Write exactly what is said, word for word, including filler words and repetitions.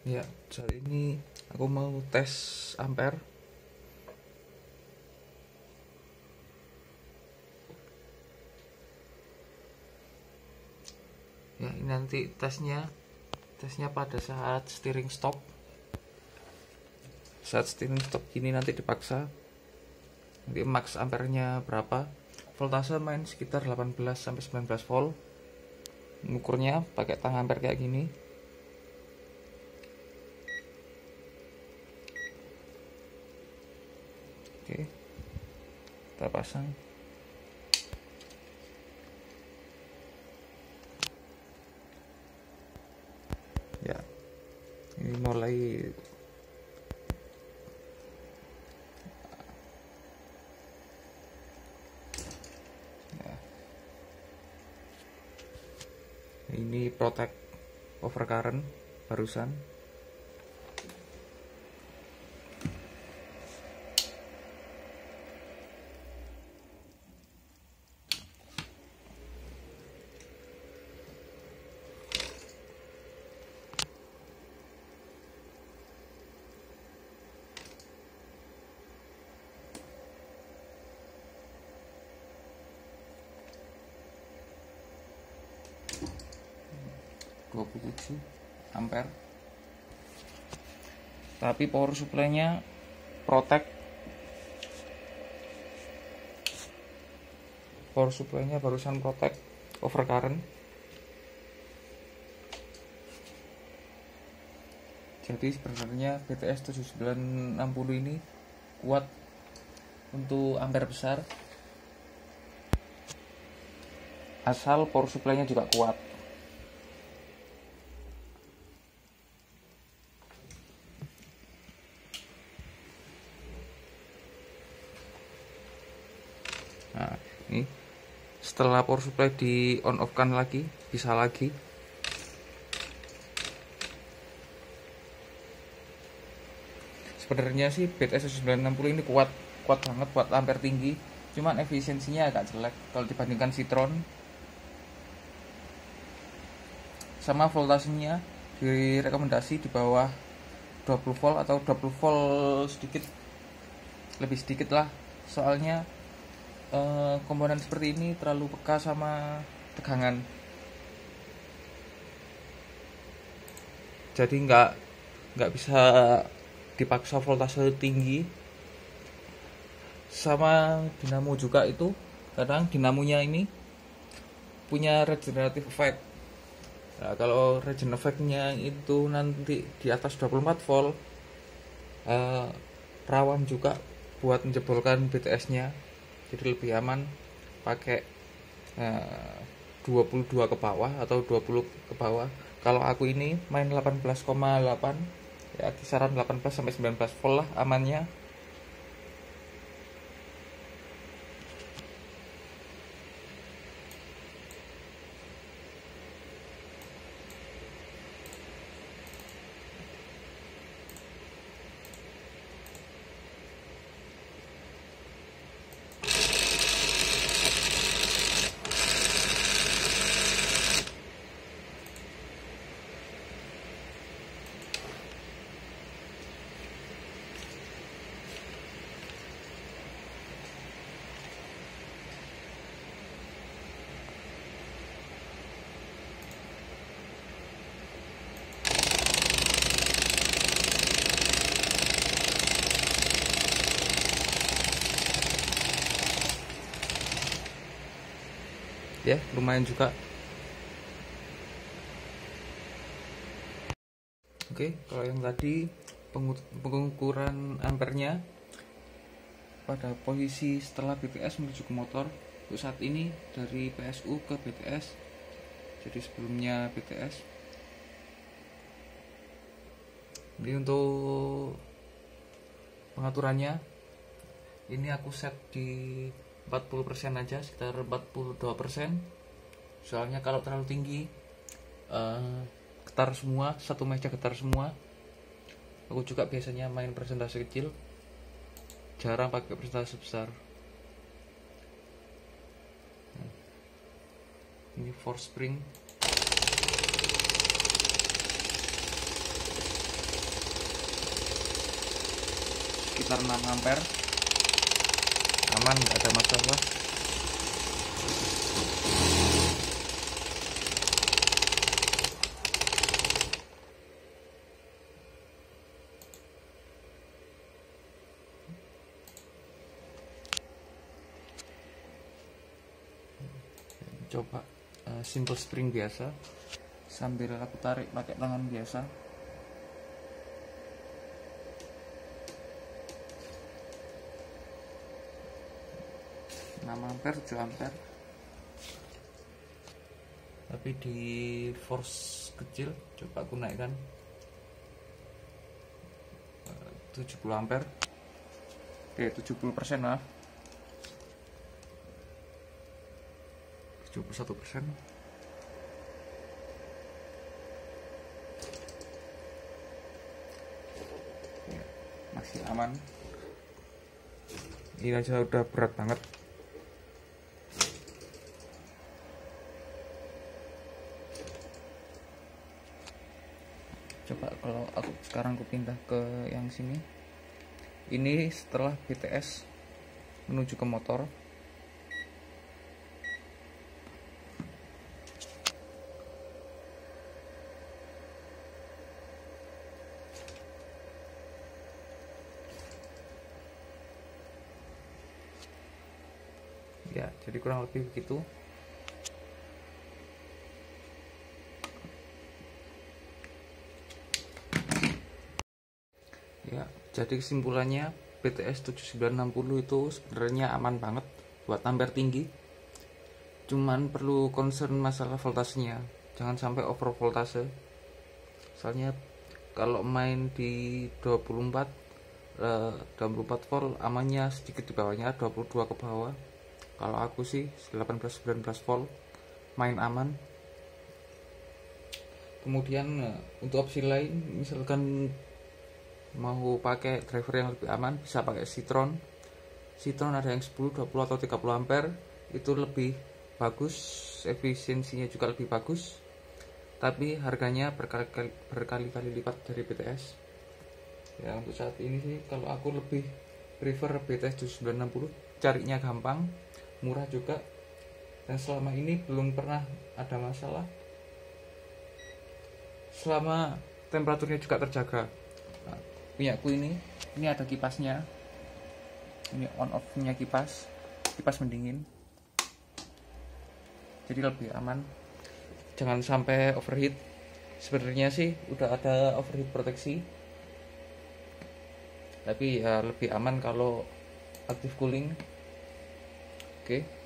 Ya, hari ini aku mau tes ampere. Ya, ini nanti tesnya tesnya pada saat steering stop. Saat steering stop gini nanti dipaksa. Nanti max ampernya berapa? Voltase main sekitar delapan belas sampai sembilan belas volt. Mengukurnya pakai tang ampere kayak gini. Oke, kita pasang. Ya, ini mulai ya. Ini protect overcurrent barusan. dua puluh tujuh ampere, tapi power supply-nya protect power supply-nya barusan protect overcurrent, jadi sebenarnya B T S tujuh sembilan enam nol ini kuat untuk ampere besar asal power supply-nya juga kuat. Nah, ini setelah power supply di on off kan lagi, bisa lagi. Sebenarnya sih B T S sembilan enam nol ini kuat, kuat banget, kuat ampere tinggi. Cuman efisiensinya agak jelek kalau dibandingkan Cytron. Sama voltasenya direkomendasi di bawah dua puluh volt atau dua puluh volt sedikit, lebih sedikit lah. Soalnya Uh, komponen seperti ini terlalu peka sama tegangan, jadi nggak nggak bisa dipaksa voltase tinggi. Sama dinamo juga, itu kadang dinamonya ini punya regenerative effect. Nah, kalau regen effect-nya itu nanti di atas dua puluh empat volt, uh, rawan juga buat menjebolkan B T S-nya. Jadi lebih aman pakai eh, dua puluh dua ke bawah atau dua puluh ke bawah. Kalau aku ini main delapan belas koma delapan, ya kisaran delapan belas sampai sembilan belas volt lah amannya. Ya, lumayan juga. Oke, kalau yang tadi pengukuran ampernya pada posisi setelah B T S menuju ke motor, untuk saat ini dari P S U ke B T S, jadi sebelumnya B T S. Ini untuk pengaturannya, ini aku set di empat puluh persen aja, sekitar empat puluh dua persen. Soalnya kalau terlalu tinggi uh, getar semua, satu meja getar semua. Aku juga biasanya main persentase kecil, jarang pakai persentase besar. Ini force spring. sekitar enam ampere. Aman, nggak ada masalah. Coba uh, simple spring biasa, sambil aku tarik pakai tangan biasa. enam ampere, tujuh ampere. Tapi di force kecil coba aku naikkan uh, tujuh puluh ampere. Oke, tujuh puluh persen lah. tujuh puluh satu persen. Ya, masih aman. Ini aja udah berat banget. Coba kalau aku sekarang aku pindah ke yang sini. Ini setelah B T S menuju ke motor. Ya, jadi kurang lebih begitu. Ya, jadi kesimpulannya B T S tujuh sembilan enam nol itu sebenarnya aman banget buat ampere tinggi. Cuman perlu concern masalah voltasenya. Jangan sampai over voltase. Soalnya kalau main di dua puluh empat eh, dua puluh empat volt amannya sedikit di bawahnya, dua puluh dua ke bawah. Kalau aku sih delapan belas sembilan belas volt main aman. Kemudian untuk opsi lain, misalkan mau pakai driver yang lebih aman, bisa pakai Cytron. Cytron ada yang sepuluh, dua puluh atau tiga puluh ampere, itu lebih bagus, efisiensinya juga lebih bagus. Tapi harganya berkali-kali berkali-kali lipat dari B T S. Ya, untuk saat ini sih kalau aku lebih prefer B T S tujuh sembilan enam nol, carinya gampang, murah juga, dan selama ini belum pernah ada masalah selama temperaturnya juga terjaga. Nah, punya aku ini ini ada kipasnya, ini on off nya kipas kipas mendingin, jadi lebih aman. Jangan sampai overheat. Sebenarnya sih udah ada overheat proteksi, tapi ya lebih aman kalau active cooling. Oke. Okay.